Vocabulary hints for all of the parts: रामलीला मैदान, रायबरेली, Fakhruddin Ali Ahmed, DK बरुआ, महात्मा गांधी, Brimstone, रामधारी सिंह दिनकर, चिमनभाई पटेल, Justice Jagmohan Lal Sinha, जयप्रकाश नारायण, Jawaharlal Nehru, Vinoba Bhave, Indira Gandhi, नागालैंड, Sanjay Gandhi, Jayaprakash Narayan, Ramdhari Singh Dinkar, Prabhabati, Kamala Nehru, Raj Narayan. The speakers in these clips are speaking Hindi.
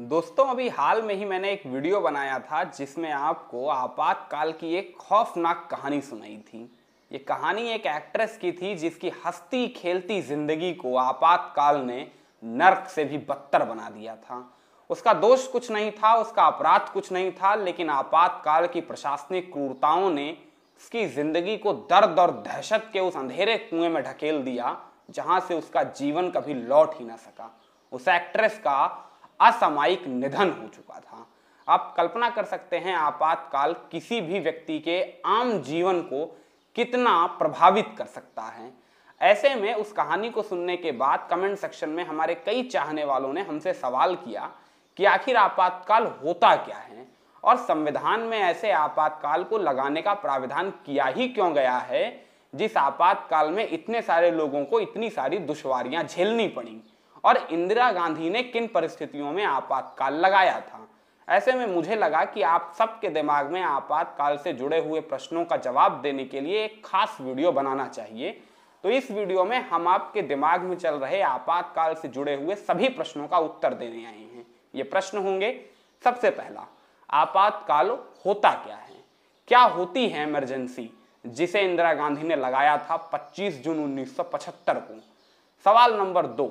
दोस्तों अभी हाल में ही मैंने एक वीडियो बनाया था जिसमें आपको आपातकाल की एक खौफनाक कहानी सुनाई थी। ये कहानी एक एक्ट्रेस की थी जिसकी हंसती खेलती जिंदगी को आपातकाल ने नर्क से भी बदतर बना दिया था। उसका दोष कुछ नहीं था, उसका अपराध कुछ नहीं था, लेकिन आपातकाल की प्रशासनिक क्रूरताओं ने उसकी जिंदगी को दर्द और दहशत के उस अंधेरे कुएं में ढकेल दिया जहाँ से उसका जीवन कभी लौट ही ना सका। उस एक्ट्रेस का असामयिक निधन हो चुका था। आप कल्पना कर सकते हैं आपातकाल किसी भी व्यक्ति के आम जीवन को कितना प्रभावित कर सकता है। ऐसे में उस कहानी को सुनने के बाद कमेंट सेक्शन में हमारे कई चाहने वालों ने हमसे सवाल किया कि आखिर आपातकाल होता क्या है और संविधान में ऐसे आपातकाल को लगाने का प्राविधान किया ही क्यों गया है जिस आपातकाल में इतने सारे लोगों को इतनी सारी दुश्वारियां झेलनी पड़ी और इंदिरा गांधी ने किन परिस्थितियों में आपातकाल लगाया था। ऐसे में मुझे लगा कि आप सबके दिमाग में आपातकाल से जुड़े हुए प्रश्नों का जवाब देने के लिए एक खास वीडियो बनाना चाहिए। तो इस वीडियो में हम आपके दिमाग में चल रहे आपातकाल से जुड़े हुए सभी प्रश्नों का उत्तर देने आए हैं। ये प्रश्न होंगे, सबसे पहला, आपातकाल होता क्या है? क्या होती है इमरजेंसी जिसे इंदिरा गांधी ने लगाया था 25 जून 1975 को? सवाल नंबर दो,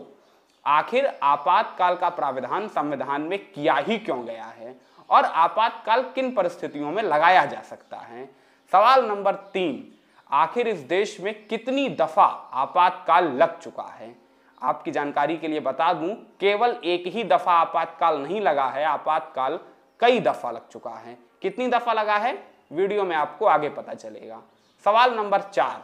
आखिर आपातकाल का प्राविधान संविधान में किया ही क्यों गया है और आपातकाल किन परिस्थितियों में लगाया जा सकता है? सवाल नंबर तीन, आखिर इस देश में कितनी दफा आपातकाल लग चुका है? आपकी जानकारी के लिए बता दूं, केवल एक ही दफा आपातकाल नहीं लगा है, आपातकाल कई दफा लग चुका है। कितनी दफा लगा है वीडियो में आपको आगे पता चलेगा। सवाल नंबर चार,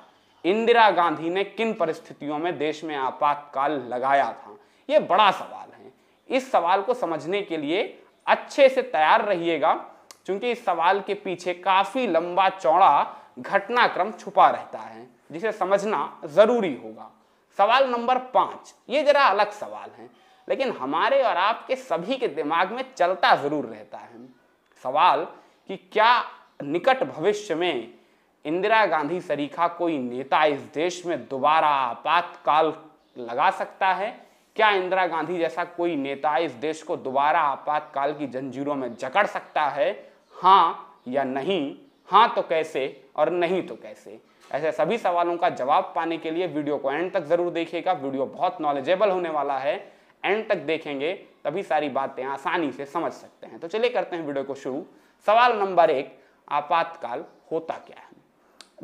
इंदिरा गांधी ने किन परिस्थितियों में देश में आपातकाल लगाया था? ये बड़ा सवाल है। इस सवाल को समझने के लिए अच्छे से तैयार रहिएगा क्योंकि इस सवाल के पीछे काफी लंबा चौड़ा घटनाक्रम छुपा रहता है जिसे समझना जरूरी होगा। सवाल नंबर पांच, ये जरा अलग सवाल है लेकिन हमारे और आपके सभी के दिमाग में चलता जरूर रहता है। सवाल कि क्या निकट भविष्य में इंदिरा गांधी सरीखा कोई नेता इस देश में दोबारा आपातकाल लगा सकता है? क्या इंदिरा गांधी जैसा कोई नेता इस देश को दोबारा आपातकाल की जंजीरों में जकड़ सकता है? हाँ या नहीं, हाँ तो कैसे और नहीं तो कैसे। ऐसे सभी सवालों का जवाब पाने के लिए वीडियो को एंड तक जरूर देखिएगा। वीडियो बहुत नॉलेजेबल होने वाला है, एंड तक देखेंगे तभी सारी बातें आसानी से समझ सकते हैं। तो चलिए करते हैं वीडियो को शुरू। सवाल नंबर एक, आपातकाल होता क्या है?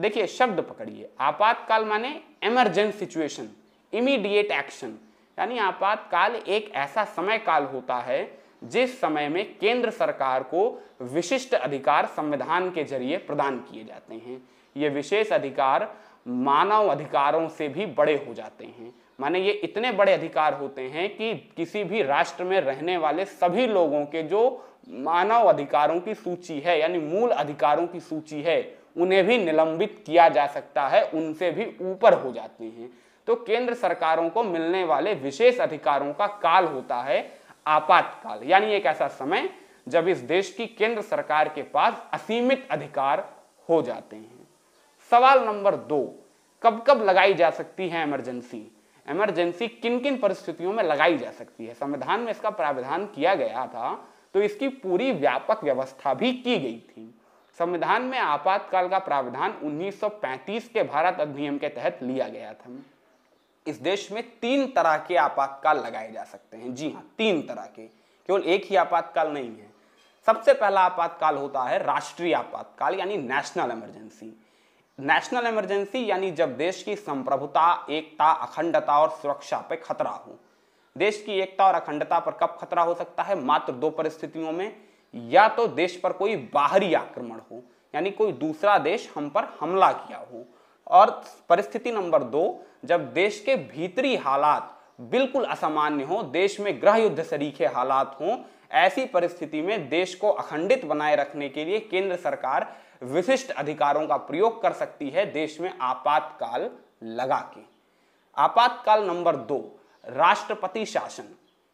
देखिए शब्द पकड़िए, आपातकाल माने इमरजेंसी सिचुएशन, इमीडिएट एक्शन, यानी आपातकाल एक ऐसा समय काल होता है जिस समय में केंद्र सरकार को विशिष्ट अधिकार संविधान के जरिए प्रदान किए जाते हैं। ये विशेष अधिकार मानव अधिकारों से भी बड़े हो जाते हैं, माने ये इतने बड़े अधिकार होते हैं कि किसी भी राष्ट्र में रहने वाले सभी लोगों के जो मानव अधिकारों की सूची है यानी मूल अधिकारों की सूची है उन्हें भी निलंबित किया जा सकता है, उनसे भी ऊपर हो जाते हैं। तो केंद्र सरकारों को मिलने वाले विशेष अधिकारों का काल होता है आपातकाल, यानी एक ऐसा समय जब इस देश की केंद्र सरकार के पास असीमित अधिकार हो जाते हैं। सवाल नंबर दो, कब कब लगाई जा सकती है इमरजेंसी? इमरजेंसी किन किन परिस्थितियों में लगाई जा सकती है? संविधान में इसका प्रावधान किया गया था तो इसकी पूरी व्यापक व्यवस्था भी की गई थी। संविधान में आपातकाल का प्रावधान 1935 के भारत अधिनियम के तहत लिया गया था। इस देश में 3 तरह के आपातकाल लगाए जा सकते हैं। जी हाँ, 3 तरह के, केवल एक ही आपातकाल नहीं है। सबसे पहला आपातकाल होता है राष्ट्रीय आपातकाल यानी नेशनल इमरजेंसी। नेशनल इमरजेंसी यानी जब देश की संप्रभुता, एकता, अखंडता और सुरक्षा पर खतरा हो। देश की एकता और अखंडता पर कब खतरा हो सकता है? मात्र 2 परिस्थितियों में, या तो देश पर कोई बाहरी आक्रमण हो यानी कोई दूसरा देश हम पर हमला किया हो, और परिस्थिति नंबर 2 जब देश के भीतरी हालात बिल्कुल असामान्य हो, देश में गृह युद्ध सरीखे हालात हो। ऐसी परिस्थिति में देश को अखंडित बनाए रखने के लिए केंद्र सरकार विशिष्ट अधिकारों का प्रयोग कर सकती है देश में आपातकाल लगा के। आपातकाल नंबर 2, राष्ट्रपति शासन,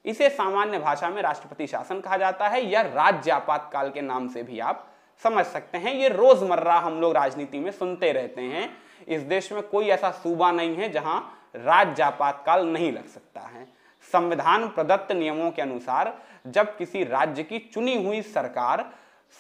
इसे सामान्य भाषा में राष्ट्रपति शासन कहा जाता है या राज्य आपातकाल के नाम से भी आप समझ सकते हैं। ये रोजमर्रा हम लोग राजनीति में सुनते रहते हैं। इस देश में कोई ऐसा सूबा नहीं है जहां राज्य आपातकाल नहीं लग सकता है। संविधान प्रदत्त नियमों के अनुसार जब किसी राज्य की चुनी हुई सरकार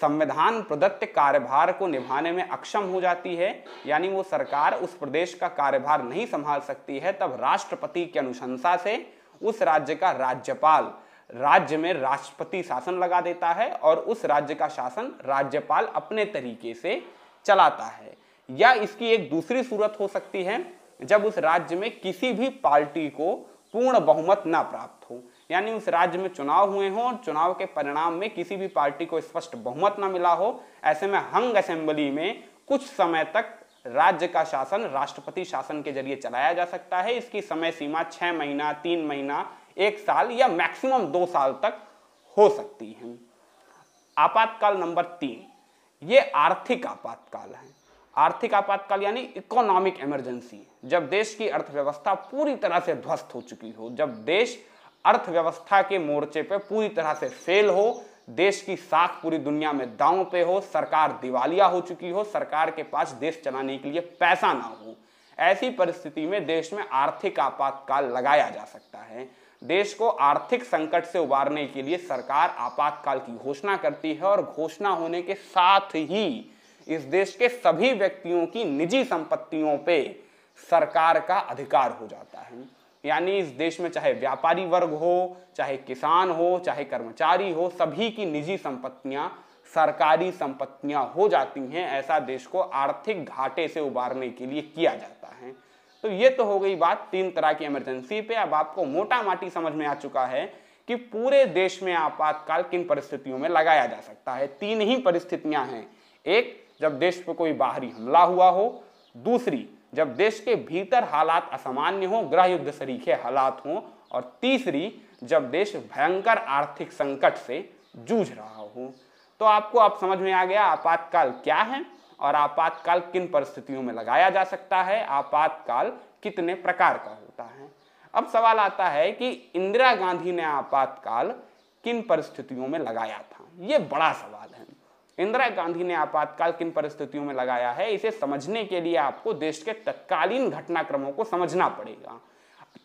संविधान प्रदत्त कार्यभार को निभाने में अक्षम हो जाती है, यानी वो सरकार उस प्रदेश का कार्यभार नहीं संभाल सकती है, तब राष्ट्रपति की अनुशंसा से उस राज्य का राज्यपाल राज्य में राष्ट्रपति शासन लगा देता है और उस राज्य का शासन राज्यपाल अपने तरीके से चलाता है। या इसकी एक दूसरी सूरत हो सकती है जब उस राज्य में किसी भी पार्टी को पूर्ण बहुमत ना प्राप्त हो, यानी उस राज्य में चुनाव हुए हों और चुनाव के परिणाम में किसी भी पार्टी को स्पष्ट बहुमत ना मिला हो। ऐसे में हंग असेंबली में कुछ समय तक राज्य का शासन राष्ट्रपति शासन के जरिए चलाया जा सकता है। इसकी समय सीमा 6 महीना, 3 महीना, 1 साल या मैक्सिमम 2 साल तक हो सकती है। आपातकाल नंबर 3, ये आर्थिक आपातकाल है। आर्थिक आपातकाल यानी इकोनॉमिक इमरजेंसी, जब देश की अर्थव्यवस्था पूरी तरह से ध्वस्त हो चुकी हो, जब देश अर्थव्यवस्था के मोर्चे पर पूरी तरह से फेल हो, देश की साख पूरी दुनिया में दांव पे हो, सरकार दिवालिया हो चुकी हो, सरकार के पास देश चलाने के लिए पैसा ना हो, ऐसी परिस्थिति में देश में आर्थिक आपातकाल लगाया जा सकता है। देश को आर्थिक संकट से उबारने के लिए सरकार आपातकाल की घोषणा करती है और घोषणा होने के साथ ही इस देश के सभी व्यक्तियों की निजी संपत्तियों पे सरकार का अधिकार हो जाता है। यानी इस देश में चाहे व्यापारी वर्ग हो, चाहे किसान हो, चाहे कर्मचारी हो, सभी की निजी संपत्तियां सरकारी संपत्तियां हो जाती हैं। ऐसा देश को आर्थिक घाटे से उबारने के लिए किया जाता है। तो ये तो हो गई बात 3 तरह की इमरजेंसी पे। अब आपको मोटा माटी समझ में आ चुका है कि पूरे देश में आपातकाल किन परिस्थितियों में लगाया जा सकता है। 3 ही परिस्थितियां हैं, एक जब देश पर कोई बाहरी हमला हुआ हो, दूसरी जब देश के भीतर हालात असामान्य हो, गृह युद्ध सरीखे हालात हो, और तीसरी जब देश भयंकर आर्थिक संकट से जूझ रहा हो। तो आपको अब समझ में आ गया आपातकाल क्या है और आपातकाल किन परिस्थितियों में लगाया जा सकता है, आपातकाल कितने प्रकार का होता है। अब सवाल आता है कि इंदिरा गांधी ने आपातकाल किन परिस्थितियों में लगाया था, ये बड़ा सवाल है। इंदिरा गांधी ने आपातकाल किन परिस्थितियों में लगाया है, इसे समझने के लिए आपको देश के तत्कालीन घटनाक्रमों को समझना पड़ेगा,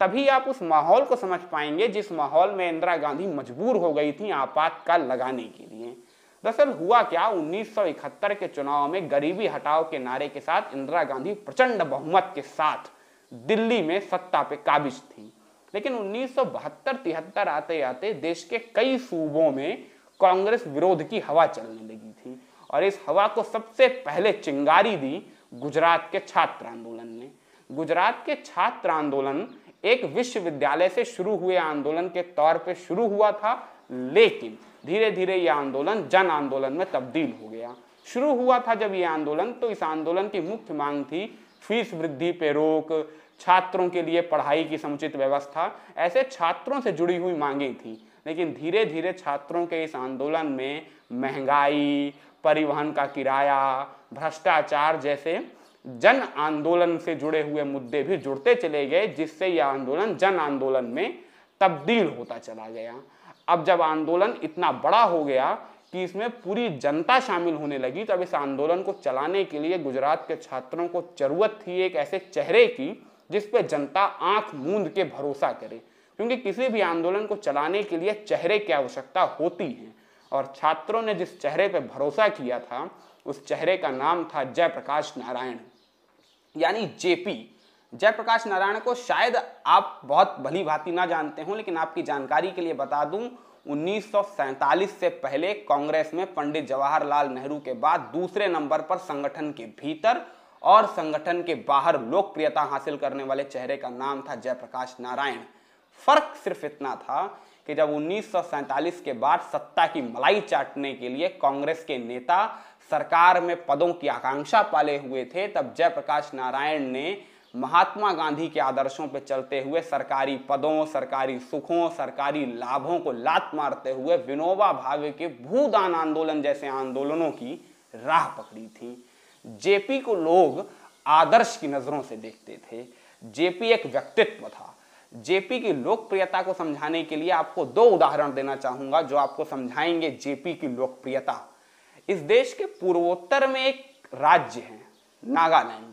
तभी आप उस माहौल को समझ पाएंगे जिस माहौल में इंदिरा गांधी मजबूर हो गई थी आपातकाल लगाने के लिए। दरअसल हुआ क्या, 1971 के चुनाव में गरीबी हटाओ के नारे के साथ इंदिरा गांधी प्रचंड बहुमत के साथ दिल्ली में सत्ता पे काबिज थी, लेकिन 1972-73 आते आते देश के कई सूबों में कांग्रेस विरोध की हवा चलने लगी थी और इस हवा को सबसे पहले चिंगारी दी गुजरात के छात्र आंदोलन ने। गुजरात के छात्र आंदोलन एक विश्वविद्यालय से शुरू हुए आंदोलन के तौर पे शुरू हुआ था, लेकिन धीरे धीरे यह आंदोलन जन आंदोलन में तब्दील हो गया। शुरू हुआ था जब ये आंदोलन, तो इस आंदोलन की मुख्य मांग थी फीस वृद्धि पे रोक, छात्रों के लिए पढ़ाई की समुचित व्यवस्था, ऐसे छात्रों से जुड़ी हुई मांगें थी। लेकिन धीरे धीरे छात्रों के इस आंदोलन में महंगाई, परिवहन का किराया, भ्रष्टाचार जैसे जन आंदोलन से जुड़े हुए मुद्दे भी जुड़ते चले गए, जिससे यह आंदोलन जन आंदोलन में तब्दील होता चला गया। अब जब आंदोलन इतना बड़ा हो गया कि इसमें पूरी जनता शामिल होने लगी, तब इस आंदोलन को चलाने के लिए गुजरात के छात्रों को जरूरत थी एक ऐसे चेहरे की जिस पर जनता आंख मूंद के भरोसा करे, क्योंकि किसी भी आंदोलन को चलाने के लिए चेहरे की आवश्यकता होती है। और छात्रों ने जिस चेहरे पर भरोसा किया था उस चेहरे का नाम था जयप्रकाश नारायण, यानी जेपी। जयप्रकाश नारायण को शायद आप बहुत भली भांति ना जानते हो, लेकिन आपकी जानकारी के लिए बता दूं, 1947 से पहले कांग्रेस में पंडित जवाहरलाल नेहरू के बाद दूसरे नंबर पर संगठन के भीतर और संगठन के बाहर लोकप्रियता हासिल करने वाले चेहरे का नाम था जयप्रकाश नारायण। फर्क सिर्फ इतना था कि जब 1947 के बाद सत्ता की मलाई चाटने के लिए कांग्रेस के नेता सरकार में पदों की आकांक्षा पाले हुए थे, तब जयप्रकाश नारायण ने महात्मा गांधी के आदर्शों पर चलते हुए सरकारी पदों, सरकारी सुखों, सरकारी लाभों को लात मारते हुए विनोबा भावे के भूदान आंदोलन जैसे आंदोलनों की राह पकड़ी थी। जेपी को लोग आदर्श की नजरों से देखते थे, जेपी एक व्यक्तित्व था। जेपी की लोकप्रियता को समझाने के लिए आपको 2 उदाहरण देना चाहूंगा जो आपको समझाएंगे जेपी की लोकप्रियता। इस देश के पूर्वोत्तर में एक राज्य है नागालैंड।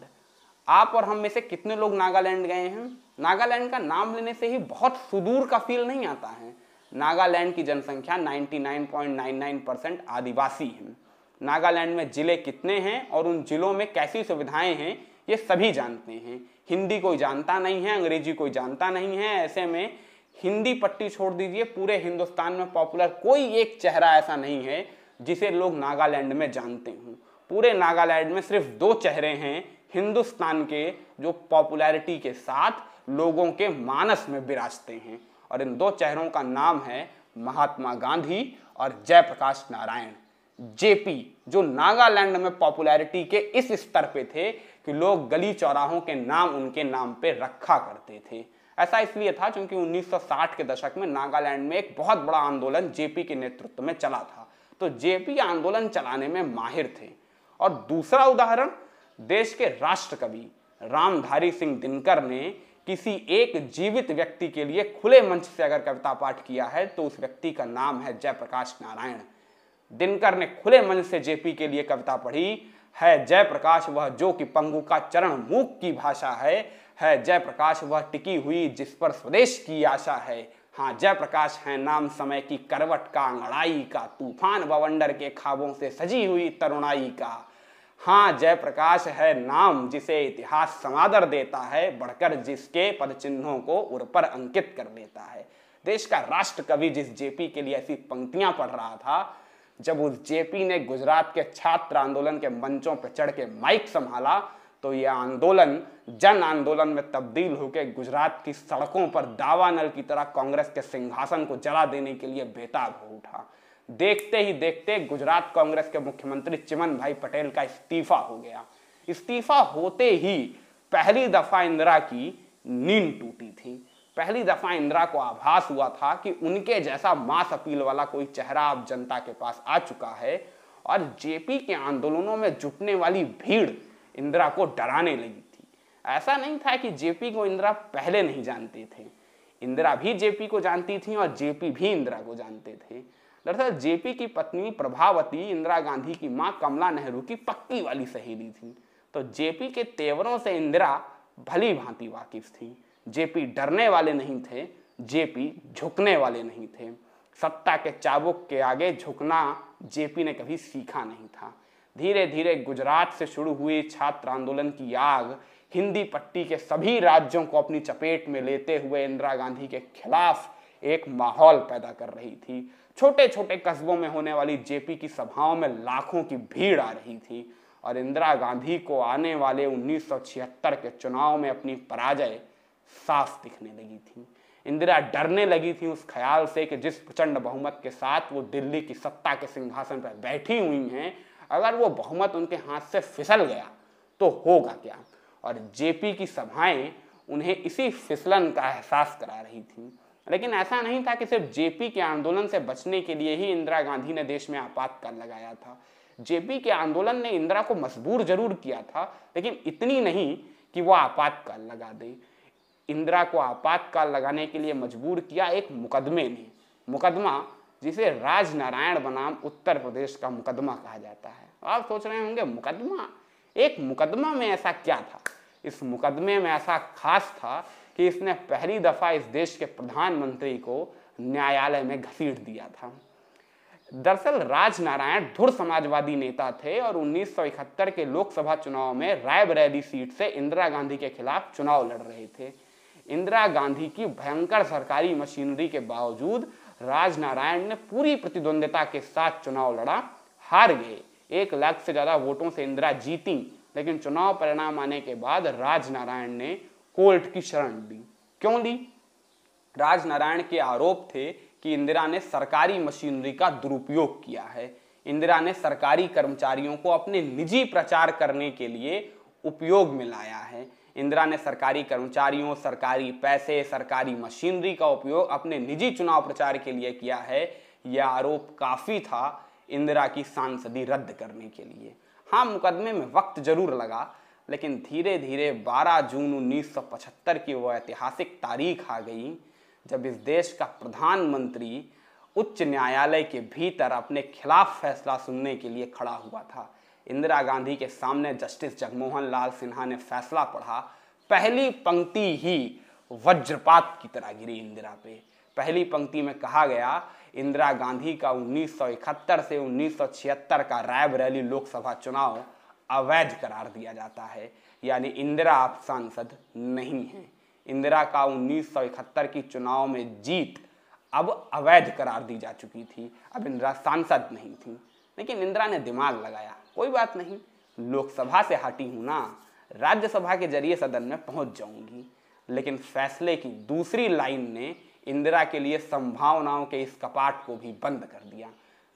आप और हम में से कितने लोग नागालैंड गए हैं? नागालैंड का नाम लेने से ही बहुत सुदूर का फील नहीं आता है। नागालैंड की जनसंख्या 99.99% आदिवासी है। नागालैंड में जिले कितने हैं और उन जिलों में कैसी सुविधाएं हैं ये सभी जानते हैं। हिंदी कोई जानता नहीं है, अंग्रेजी कोई जानता नहीं है। ऐसे में हिंदी पट्टी छोड़ दीजिए, पूरे हिंदुस्तान में पॉपुलर कोई एक चेहरा ऐसा नहीं है जिसे लोग नागालैंड में जानते हों। पूरे नागालैंड में सिर्फ दो चेहरे हैं हिंदुस्तान के जो पॉपुलैरिटी के साथ लोगों के मानस में विराजते हैं, और इन दो चेहरों का नाम है महात्मा गांधी और जयप्रकाश नारायण जेपी, जो नागालैंड में पॉपुलैरिटी के इस स्तर पे थे कि लोग गली चौराहों के नाम उनके नाम पे रखा करते थे। ऐसा इसलिए था क्योंकि 1960 के दशक में नागालैंड में एक बहुत बड़ा आंदोलन जेपी के नेतृत्व में चला था, तो जेपी आंदोलन चलाने में माहिर थे। और दूसरा उदाहरण, देश के राष्ट्रकवि रामधारी सिंह दिनकर ने किसी एक जीवित व्यक्ति के लिए खुले मंच से अगर कविता पाठ किया है तो उस व्यक्ति का नाम है जयप्रकाश नारायण। दिनकर ने खुले मंच से जेपी के लिए कविता पढ़ी है, जयप्रकाश वह जो कि पंगु का चरण मूक की भाषा है जयप्रकाश वह टिकी हुई जिस पर स्वदेश की आशा है। हाँ, जयप्रकाश है नाम समय की करवट का, अंगड़ाई का, तूफान बवंडर के खाबों से सजी हुई तरुणाई का। हाँ, जयप्रकाश है नाम जिसे इतिहास समादर देता है, बढ़कर जिसके पद चिन्हों को उर पर अंकित कर देता है। देश का राष्ट्र कवि जिस जेपी के लिए ऐसी पंक्तियां पढ़ रहा था, जब उस जेपी ने गुजरात के छात्र आंदोलन के मंचों पर चढ़ के माइक संभाला तो यह आंदोलन जन आंदोलन में तब्दील होकर गुजरात की सड़कों पर दावानल की तरह कांग्रेस के सिंहासन को जला देने के लिए बेताब हो उठा। देखते ही देखते गुजरात कांग्रेस के मुख्यमंत्री चिमनभाई पटेल का इस्तीफा हो गया। इस्तीफा होते ही पहली दफा इंदिरा की नींद टूटी थी। पहली दफा इंदिरा को आभास हुआ था कि उनके जैसा मास अपील वाला कोई चेहरा अब जनता के पास आ चुका है, और जेपी के आंदोलनों में जुटने वाली भीड़ इंदिरा को डराने लगी थी। ऐसा नहीं था कि जेपी को इंदिरा पहले नहीं जानते थे, इंदिरा भी जेपी को जानती थी और जेपी भी इंदिरा को जानते थे। दरअसल जेपी की पत्नी प्रभावती इंदिरा गांधी की माँ कमला नेहरू की पक्की वाली सहेली थी, तो जेपी के तेवरों से इंदिरा भली भांति वाकिफ थी। जेपी डरने वाले नहीं थे, जेपी झुकने वाले नहीं थे। सत्ता के चाबुक के आगे झुकना जेपी ने कभी सीखा नहीं था। धीरे धीरे गुजरात से शुरू हुई छात्र आंदोलन की आग हिंदी पट्टी के सभी राज्यों को अपनी चपेट में लेते हुए इंदिरा गांधी के खिलाफ एक माहौल पैदा कर रही थी। छोटे छोटे कस्बों में होने वाली जेपी की सभाओं में लाखों की भीड़ आ रही थी, और इंदिरा गांधी को आने वाले 1976 के चुनाव में अपनी पराजय साफ दिखने लगी थी। इंदिरा डरने लगी थी उस ख्याल से कि जिस प्रचंड बहुमत के साथ वो दिल्ली की सत्ता के सिंहासन पर बैठी हुई हैं, अगर वो बहुमत उनके हाथ से फिसल गया तो होगा क्या। और जेपी की सभाएं उन्हें इसी फिसलन का एहसास करा रही थी। लेकिन ऐसा नहीं था कि सिर्फ जेपी के आंदोलन से बचने के लिए ही इंदिरा गांधी ने देश में आपातकाल लगाया था। जेपी के आंदोलन ने इंदिरा को मजबूर जरूर किया था, लेकिन इतनी नहीं कि वह आपातकाल लगा दे। इंदिरा को आपातकाल लगाने के लिए मजबूर किया एक मुकदमे ने, मुकदमा जिसे राज नारायण बनाम उत्तर प्रदेश का मुकदमा कहा जाता है। आप सोच रहे होंगे मुकदमा, एक मुकदमा में ऐसा क्या था? इस मुकदमे में ऐसा खास था कि इसने पहली दफा इस देश के प्रधानमंत्री को न्यायालय में घसीट दिया था। दरअसल राज नारायण धुर समाजवादी नेता थे और 1971 के लोकसभा चुनाव में रायबरेली सीट से इंदिरा गांधी के खिलाफ चुनाव लड़ रहे थे। इंदिरा गांधी की भयंकर सरकारी मशीनरी के बावजूद राज नारायण ने पूरी प्रतिद्वंदिता के साथ चुनाव लड़ा, हार गए। 1 लाख से ज्यादा वोटों से इंदिरा जीती, लेकिन चुनाव परिणाम आने के बाद राज नारायण ने कोर्ट की शरण ली। क्यों ली? राज नारायण के आरोप थे कि इंदिरा ने सरकारी मशीनरी का दुरुपयोग किया है। इंदिरा ने सरकारी कर्मचारियों को अपने निजी प्रचार करने के लिए उपयोग में लाया है। इंदिरा ने सरकारी कर्मचारियों, सरकारी पैसे, सरकारी मशीनरी का उपयोग अपने निजी चुनाव प्रचार के लिए किया है। यह आरोप काफ़ी था इंदिरा की सांसदी रद्द करने के लिए। हाँ, मुकदमे में वक्त जरूर लगा, लेकिन धीरे धीरे 12 जून 1975 की वो ऐतिहासिक तारीख आ गई जब इस देश का प्रधानमंत्री उच्च न्यायालय के भीतर अपने खिलाफ फैसला सुनने के लिए खड़ा हुआ था। इंदिरा गांधी के सामने जस्टिस जगमोहन लाल सिन्हा ने फैसला पढ़ा। पहली पंक्ति ही वज्रपात की तरह गिरी इंदिरा पे। पहली पंक्ति में कहा गया इंदिरा गांधी का 1971 से 1976 का रायबरेली लोकसभा चुनाव अवैध करार दिया जाता है, यानी इंदिरा आप सांसद नहीं हैं। इंदिरा का 1971 की चुनाव में जीत अब अवैध करार दी जा चुकी थी, अब इंदिरा सांसद नहीं थी। लेकिन इंदिरा ने दिमाग लगाया, कोई बात नहीं, लोकसभा से हटी हूँ ना, राज्यसभा के जरिए सदन में पहुंच जाऊंगी। लेकिन फैसले की दूसरी लाइन ने इंदिरा के लिए संभावनाओं के इस कपाट को भी बंद कर दिया।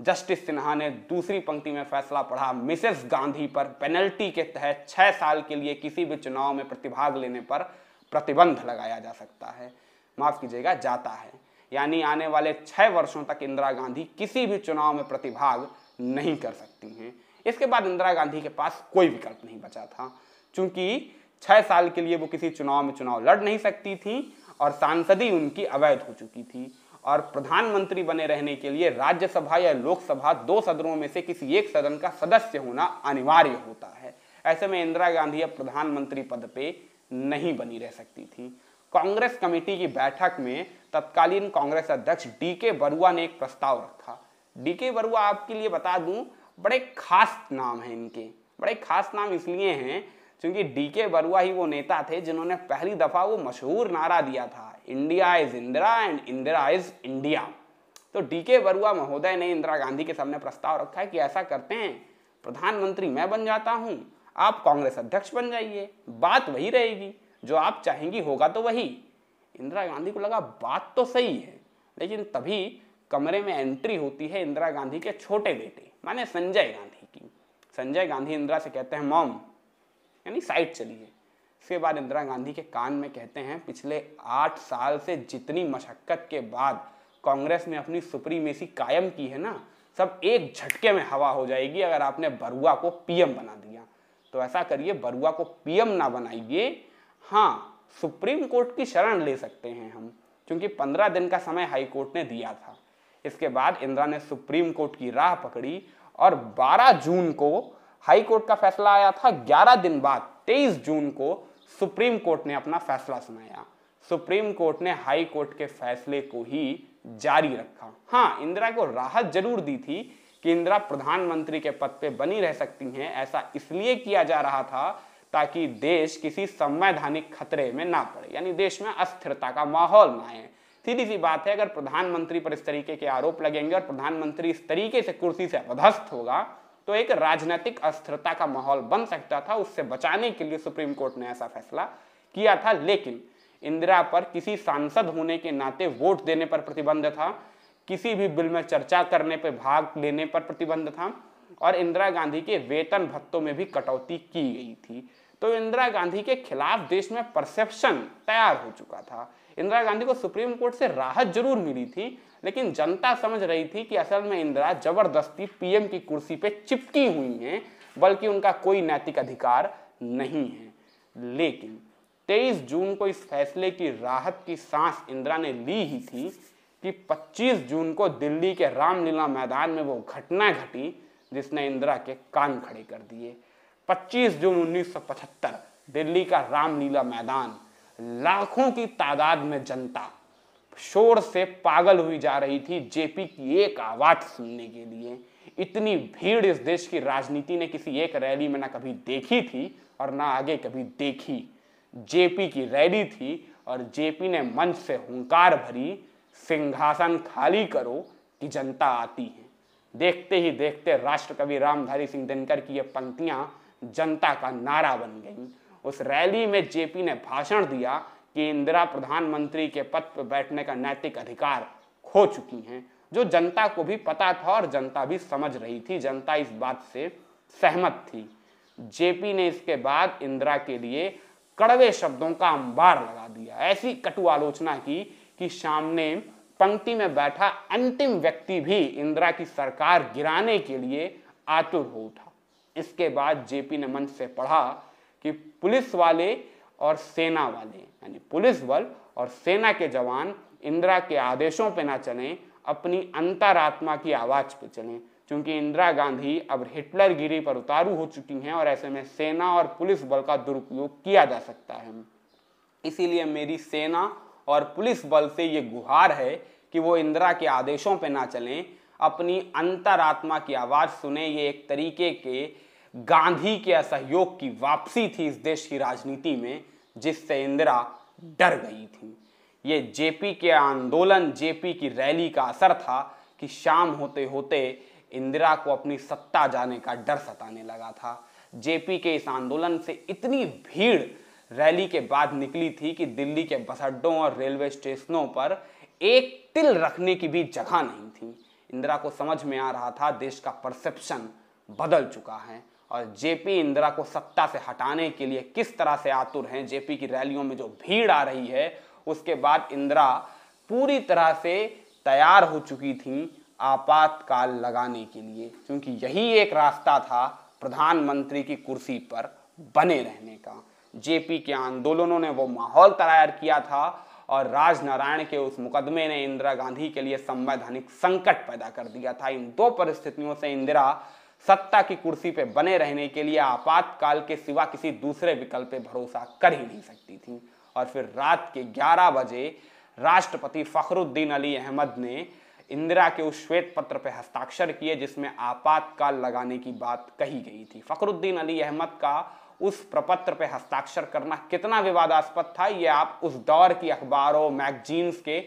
जस्टिस सिन्हा ने दूसरी पंक्ति में फैसला पढ़ा, मिसेस गांधी पर पेनल्टी के तहत 6 साल के लिए किसी भी चुनाव में प्रतिभाग लेने पर प्रतिबंध लगाया जा सकता है, माफ कीजिएगा जाता है। यानी आने वाले 6 वर्षों तक इंदिरा गांधी किसी भी चुनाव में प्रतिभाग नहीं कर सकती हैं। इसके बाद इंदिरा गांधी के पास कोई विकल्प नहीं बचा था, चूंकि 6 साल के लिए वो किसी चुनाव में चुनाव लड़ नहीं सकती थी और सांसदी उनकी अवैध हो चुकी थी, और प्रधानमंत्री बने रहने के लिए राज्यसभा या लोकसभा 2 सदनों में से किसी एक सदन का सदस्य होना अनिवार्य होता है। ऐसे में इंदिरा गांधी अब प्रधानमंत्री पद पे नहीं बनी रह सकती थी। कांग्रेस कमेटी की बैठक में तत्कालीन कांग्रेस अध्यक्ष DK बरुआ ने एक प्रस्ताव रखा। DK बरुआ आपके लिए बता दूं बड़े खास नाम हैं इनके, बड़े खास नाम इसलिए हैं क्योंकि DK बरुआ ही वो नेता थे जिन्होंने पहली दफा वो मशहूर नारा दिया था, India is Indira and Indira is India. तो DK बरुआ महोदय ने इंदिरा गांधी के सामने प्रस्ताव रखा है कि ऐसा करते हैं, प्रधानमंत्री मैं बन जाता हूं, आप कांग्रेस अध्यक्ष बन जाइए, बात वही रहेगी, जो आप चाहेंगी होगा तो वही। इंदिरा गांधी को लगा बात तो सही है, लेकिन तभी कमरे में एंट्री होती है इंदिरा गांधी के छोटे बेटे माने संजय गांधी की। संजय गांधी इंदिरा से कहते हैं मॉम, यानी साइड चलिए। इसके बाद इंदिरा गांधी के कान में कहते हैं, पिछले 8 साल से जितनी मशक्कत के बाद कांग्रेस ने अपनी सुप्रीमेसी कायम की है ना, सब एक झटके में हवा हो जाएगी अगर आपने बरुआ को PM बना दिया। तो ऐसा करिए, बरुआ को PM ना बनाइए, हाँ सुप्रीम कोर्ट की शरण ले सकते हैं हम, क्योंकि 15 दिन का समय हाई कोर्ट ने दिया था। इसके बाद इंदिरा ने सुप्रीम कोर्ट की राह पकड़ी और 12 जून को हाई कोर्ट का फैसला आया था, 11 दिन बाद 23 जून को सुप्रीम कोर्ट ने अपना फैसला सुनाया। सुप्रीम कोर्ट ने हाई कोर्ट के फैसले को ही जारी रखा। हाँ, इंदिरा को राहत जरूर दी थी कि इंदिरा प्रधानमंत्री के पद पे बनी रह सकती हैं, ऐसा इसलिए किया जा रहा था ताकि देश किसी संवैधानिक खतरे में ना पड़े, यानी देश में अस्थिरता का माहौल ना आए। सीधी सी बात है, अगर प्रधानमंत्री पर इस तरीके के आरोप लगेंगे और प्रधानमंत्री इस तरीके से कुर्सी से अपदस्थ होगा तो एक राजनीतिक अस्थिरता का माहौल बन सकता था। उससे बचाने के लिए सुप्रीम कोर्ट ने ऐसा फैसला किया था। लेकिन इंदिरा पर किसी सांसद होने के नाते वोट देने पर प्रतिबंध था, किसी भी बिल में चर्चा करने पर भाग लेने पर प्रतिबंध था, और इंदिरा गांधी के वेतन भत्तों में भी कटौती की गई थी। तो इंदिरा गांधी के खिलाफ देश में परसेप्शन तैयार हो चुका था। इंदिरा गांधी को सुप्रीम कोर्ट से राहत जरूर मिली थी, लेकिन जनता समझ रही थी कि असल में इंदिरा जबरदस्ती PM की कुर्सी पे चिपकी हुई हैं, बल्कि उनका कोई नैतिक अधिकार नहीं है। लेकिन 23 जून को इस फैसले की राहत की सांस इंदिरा ने ली ही थी कि 25 जून को दिल्ली के रामलीला मैदान में वो घटना घटी जिसने इंदिरा के कान खड़े कर दिए। 25 जून 1975, दिल्ली का रामलीला मैदान, लाखों की तादाद में जनता शोर से पागल हुई जा रही थी जेपी की एक आवाज सुनने के लिए। इतनी भीड़ इस देश की राजनीति ने किसी एक रैली में ना कभी देखी थी और ना आगे कभी देखी। जेपी की रैली थी और जेपी ने मंच से हुंकार भरी, सिंहासन खाली करो कि जनता आती है। देखते ही देखते राष्ट्रकवि रामधारी सिंह दिनकर की ये पंक्तियां जनता का नारा बन गईं। उस रैली में जेपी ने भाषण दिया कि इंदिरा प्रधानमंत्री के पद पर बैठने का नैतिक अधिकार खो चुकी हैं, जो जनता को भी पता था और जनता भी समझ रही थी, जनता इस बात से सहमत थी। जेपी ने इसके बाद इंदिरा के लिए कड़वे शब्दों का अंबार लगा दिया, ऐसी कटु आलोचना की कि सामने पंक्ति में बैठा अंतिम व्यक्ति भी इंदिरा की सरकार गिराने के लिए आतुर हो उठा। इसके बाद जेपी ने मंच से पढ़ा कि पुलिस वाले और सेना वाले, यानी पुलिस बल और सेना के जवान इंदिरा के आदेशों पर ना चलें, अपनी अंतरात्मा की आवाज पर चलें, क्योंकि इंदिरा गांधी अब हिटलर गिरी पर उतारू हो चुकी हैं और ऐसे में सेना और पुलिस बल का दुरुपयोग किया जा सकता है। इसीलिए मेरी सेना और पुलिस बल से ये गुहार है कि वो इंदिरा के आदेशों पर ना चलें, अपनी अंतरात्मा की आवाज़ सुने। ये एक तरीके के गांधी के असहयोग की वापसी थी इस देश की राजनीति में, जिससे इंदिरा डर गई थी। ये जेपी के आंदोलन, जेपी की रैली का असर था कि शाम होते होते इंदिरा को अपनी सत्ता जाने का डर सताने लगा था। जेपी के इस आंदोलन से इतनी भीड़ रैली के बाद निकली थी कि दिल्ली के बस अड्डों और रेलवे स्टेशनों पर एक तिल रखने की भी जगह नहीं थी। इंदिरा को समझ में आ रहा था देश का परसेप्शन बदल चुका है और जेपी इंदिरा को सत्ता से हटाने के लिए किस तरह से आतुर हैं। जेपी की रैलियों में जो भीड़ आ रही है, उसके बाद इंदिरा पूरी तरह से तैयार हो चुकी थी आपातकाल लगाने के लिए, क्योंकि यही एक रास्ता था प्रधानमंत्री की कुर्सी पर बने रहने का। जेपी के आंदोलनों ने वो माहौल तैयार किया था और राज नारायण के उस मुकदमे ने इंदिरा गांधी के लिए संवैधानिक संकट पैदा कर दिया था। इन दो परिस्थितियों से इंदिरा सत्ता की कुर्सी पर बने रहने के लिए आपातकाल के सिवा किसी दूसरे विकल्प पर भरोसा कर ही नहीं सकती थी। और फिर रात के 11 बजे राष्ट्रपति फखरुद्दीन अली अहमद ने इंदिरा के उस श्वेत पत्र पर हस्ताक्षर किए जिसमें आपातकाल लगाने की बात कही गई थी। फखरुद्दीन अली अहमद का उस प्रपत्र पर हस्ताक्षर करना कितना विवादास्पद था, ये आप उस दौर की अखबारों, मैगजीन्स के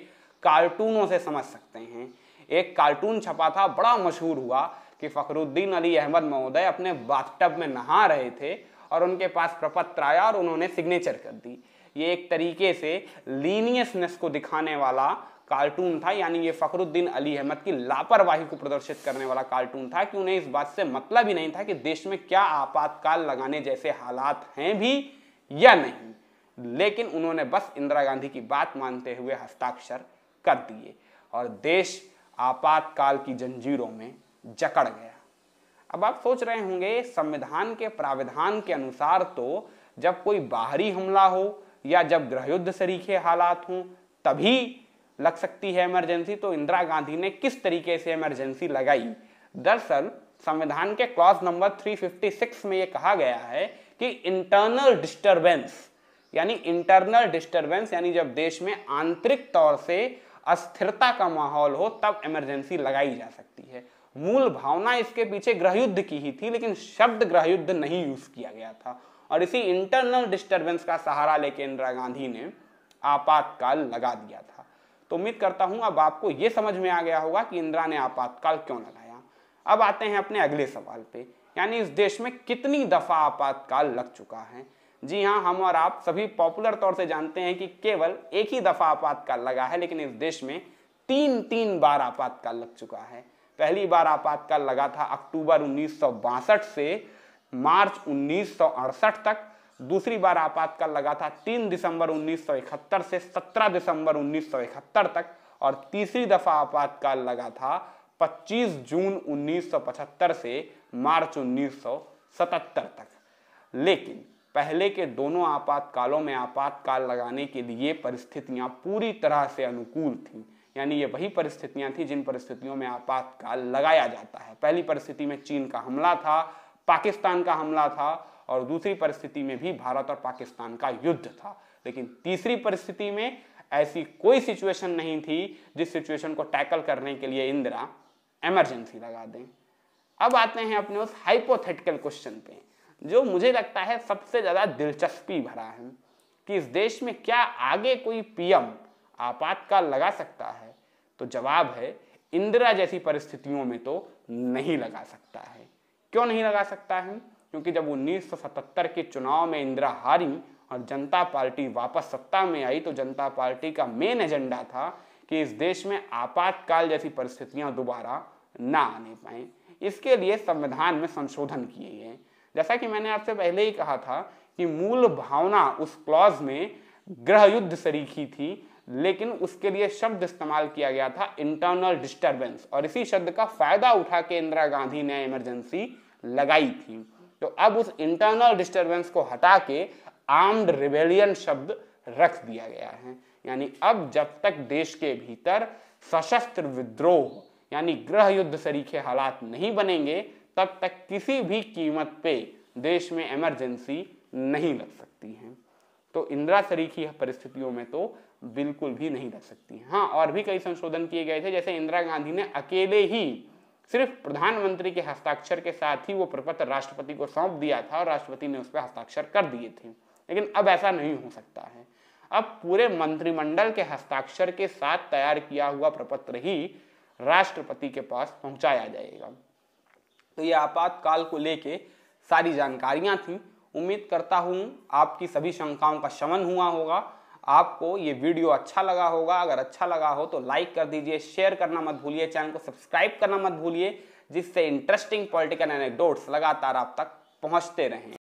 कार्टूनों से समझ सकते हैं। एक कार्टून छपा था, बड़ा मशहूर हुआ, कि फखरुद्दीन अली अहमद महोदय अपने बाथटब में नहा रहे थे और उनके पास प्रपत्र आया और उन्होंने सिग्नेचर कर दी। ये एक तरीके से लीनियसनेस को दिखाने वाला कार्टून था, यानी ये फखरुद्दीन अली अहमद की लापरवाही को प्रदर्शित करने वाला कार्टून था कि उन्हें इस बात से मतलब ही नहीं था कि देश में क्या आपातकाल लगाने जैसे हालात हैं भी या नहीं। लेकिन उन्होंने बस इंदिरा गांधी की बात मानते हुए हस्ताक्षर कर दिए और देश आपातकाल की जंजीरों में जकड़ गया। अब आप सोच रहे होंगे, संविधान के प्राविधान के अनुसार तो जब कोई बाहरी हमला हो या जब गृहयुद्ध से रीखे हालात हों तभी लग सकती है इमरजेंसी, तो इंदिरा गांधी ने किस तरीके से इमरजेंसी लगाई। दरअसल संविधान के क्लॉज नंबर 356 में ये कहा गया है कि इंटरनल डिस्टरबेंस यानी जब देश में आंतरिक तौर से अस्थिरता का माहौल हो तब इमरजेंसी लगाई जा सकती है। मूल भावना इसके पीछे गृहयुद्ध की ही थी, लेकिन शब्द गृहयुद्ध नहीं यूज किया गया था और इसी इंटरनल डिस्टरबेंस का सहारा लेकर इंदिरा गांधी ने आपातकाल लगा दिया था। तो उम्मीद करता हूं अब आपको ये समझ में आ गया होगा कि इंदिरा ने आपातकाल क्यों लगाया। अब आते हैं अपने अगले सवाल पे, यानी इस देश में कितनी दफा आपातकाल लग चुका है। जी हाँ, हम और आप सभी पॉपुलर तौर से जानते हैं कि केवल एक ही दफा आपातकाल लगा है, लेकिन इस देश में तीन बार आपातकाल लग चुका है। पहली बार आपातकाल लगा था अक्टूबर 1962 से मार्च 1968 तक। दूसरी बार आपातकाल लगा था 3 दिसंबर 1971 से 17 दिसंबर 1971 तक। और तीसरी दफा आपातकाल लगा था 25 जून 1975 से मार्च 1977 तक। लेकिन पहले के दोनों आपातकालों में आपातकाल लगाने के लिए परिस्थितियां पूरी तरह से अनुकूल थीं, यानी ये वही परिस्थितियां थीं जिन परिस्थितियों में आपातकाल लगाया जाता है। पहली परिस्थिति में चीन का हमला था, पाकिस्तान का हमला था, और दूसरी परिस्थिति में भी भारत और पाकिस्तान का युद्ध था। लेकिन तीसरी परिस्थिति में ऐसी कोई सिचुएशन नहीं थी जिस सिचुएशन को टैकल करने के लिए इंदिरा इमरजेंसी लगा दें। अब आते हैं अपने उस हाइपोथेटिकल क्वेश्चन पे, जो मुझे लगता है सबसे ज़्यादा दिलचस्पी भरा है, कि इस देश में क्या आगे कोई पीएम आपातकाल लगा सकता है। तो जवाब है, इंदिरा जैसी परिस्थितियों में तो नहीं लगा सकता है। क्यों नहीं लगा सकता है? क्योंकि जब 1977 के चुनाव में इंदिरा हारी और जनता पार्टी वापस सत्ता में आई, तो जनता पार्टी का मेन एजेंडा था कि इस देश में आपातकाल जैसी परिस्थितियां दोबारा ना आने पाएं। इसके लिए संविधान में संशोधन किए गए। जैसा कि मैंने आपसे पहले ही कहा था कि मूल भावना उस क्लॉज में गृहयुद्ध से रीखी थी, लेकिन उसके लिए शब्द इस्तेमाल किया गया था इंटरनल डिस्टरबेंस, और इसी शब्द का फायदा उठा के इंदिरा गांधी ने इमरजेंसी लगाई थी। तो अब उस इंटरनल डिस्टरबेंस को हटा के आर्म्ड रिबेलियन शब्द रख दिया गया है, यानी अब जब तक देश के भीतर सशस्त्र विद्रोह यानी गृह युद्ध सरीखे हालात नहीं बनेंगे, तब तक किसी भी कीमत पे देश में इमरजेंसी नहीं लग सकती है। तो इंदिरा सरीखी परिस्थितियों में तो बिल्कुल भी नहीं रख सकती। हाँ, और भी कई संशोधन किए गए थे, जैसे इंदिरा गांधी ने अकेले ही सिर्फ प्रधानमंत्री के हस्ताक्षर के साथ ही वो प्रपत्र राष्ट्रपति को सौंप दिया था और राष्ट्रपति ने उस पर हस्ताक्षर कर दिए थे, लेकिन अब ऐसा नहीं हो सकता है। अब पूरे मंत्रिमंडल के हस्ताक्षर के साथ तैयार किया हुआ प्रपत्र ही राष्ट्रपति के पास पहुंचाया जाएगा। तो ये आपातकाल को लेके सारी जानकारियां थी। उम्मीद करता हूं आपकी सभी शंकाओं का शमन हुआ होगा। आपको ये वीडियो अच्छा लगा होगा, अगर अच्छा लगा हो तो लाइक कर दीजिए, शेयर करना मत भूलिए, चैनल को सब्सक्राइब करना मत भूलिए, जिससे इंटरेस्टिंग पॉलिटिकल एनेक्डोट्स लगातार आप तक पहुंचते रहें।